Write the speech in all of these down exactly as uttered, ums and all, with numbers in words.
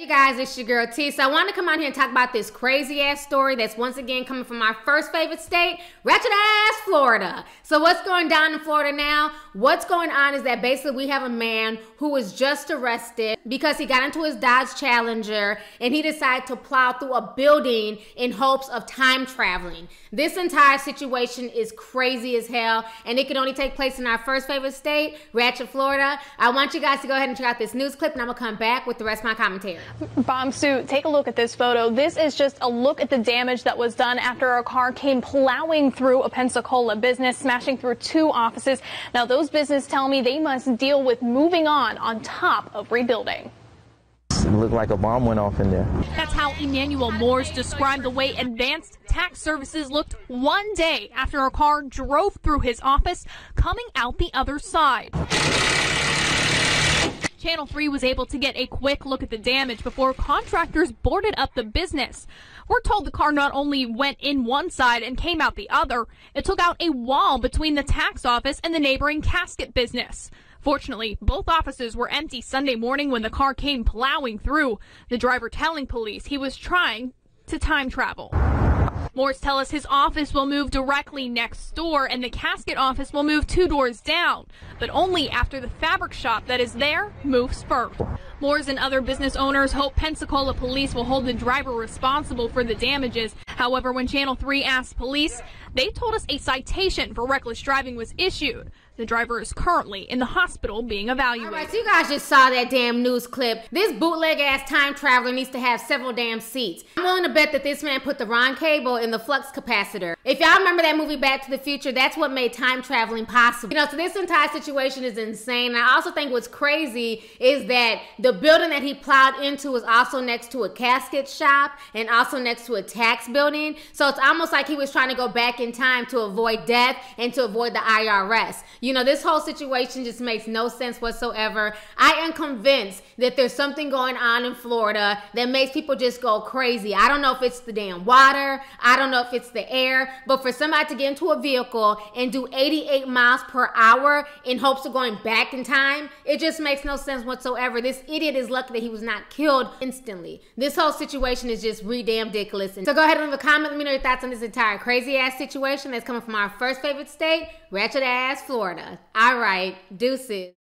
Hey guys, it's your girl T. So I wanted to come on here and talk about this crazy ass story that's once again coming from my first favorite state, ratchet ass Florida. So what's going down in Florida now? What's going on is that basically we have a man who was just arrested because he got into his Dodge Challenger and he decided to plow through a building in hopes of time traveling. This entire situation is crazy as hell and it can only take place in our first favorite state, ratchet Florida. I want you guys to go ahead and check out this news clip and I'm gonna come back with the rest of my commentary. Bomb Sue, take a look at this photo. This is just a look at the damage that was done after a car came plowing through a Pensacola business, smashing through two offices. Now, those businesses tell me they must deal with moving on on top of rebuilding. It looked like a bomb went off in there. That's how Emmanuel Moores described the way Advanced Tax Services looked one day after a car drove through his office, coming out the other side. Channel three was able to get a quick look at the damage before contractors boarded up the business. We're told the car not only went in one side and came out the other, it took out a wall between the tax office and the neighboring casket business. Fortunately, both offices were empty Sunday morning when the car came plowing through, the driver telling police he was trying to time travel. Moores tells us his office will move directly next door and the casket office will move two doors down, but only after the fabric shop that is there moves first. Moores and other business owners hope Pensacola police will hold the driver responsible for the damages. However, when Channel three asked police, they told us a citation for reckless driving was issued. The driver is currently in the hospital being evaluated. All right, so you guys just saw that damn news clip. This bootleg-ass time traveler needs to have several damn seats. I'm willing to bet that this man put the wrong cable in the flux capacitor. If y'all remember that movie Back to the Future, that's what made time traveling possible. You know, so this entire situation is insane. And I also think what's crazy is that the building that he plowed into was also next to a casket shop and also next to a tax building. So it's almost like he was trying to go back in time to avoid death and to avoid the I R S. You You know, this whole situation just makes no sense whatsoever. I am convinced that there's something going on in Florida that makes people just go crazy. I don't know if it's the damn water. I don't know if it's the air. But for somebody to get into a vehicle and do eighty-eight miles per hour in hopes of going back in time, it just makes no sense whatsoever. This idiot is lucky that he was not killed instantly. This whole situation is just re-damn-diculous. So go ahead and leave a comment. Let me know your thoughts on this entire crazy-ass situation that's coming from our first favorite state, ratchet-ass Florida. All right, deuces.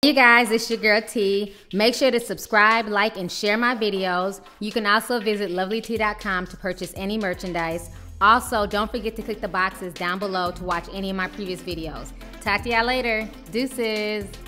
Hey guys, it's your girl T. Make sure to subscribe, like, and share my videos. You can also visit lovely tea dot com to purchase any merchandise. Also, don't forget to click the boxes down below to watch any of my previous videos. Talk to y'all later. Deuces.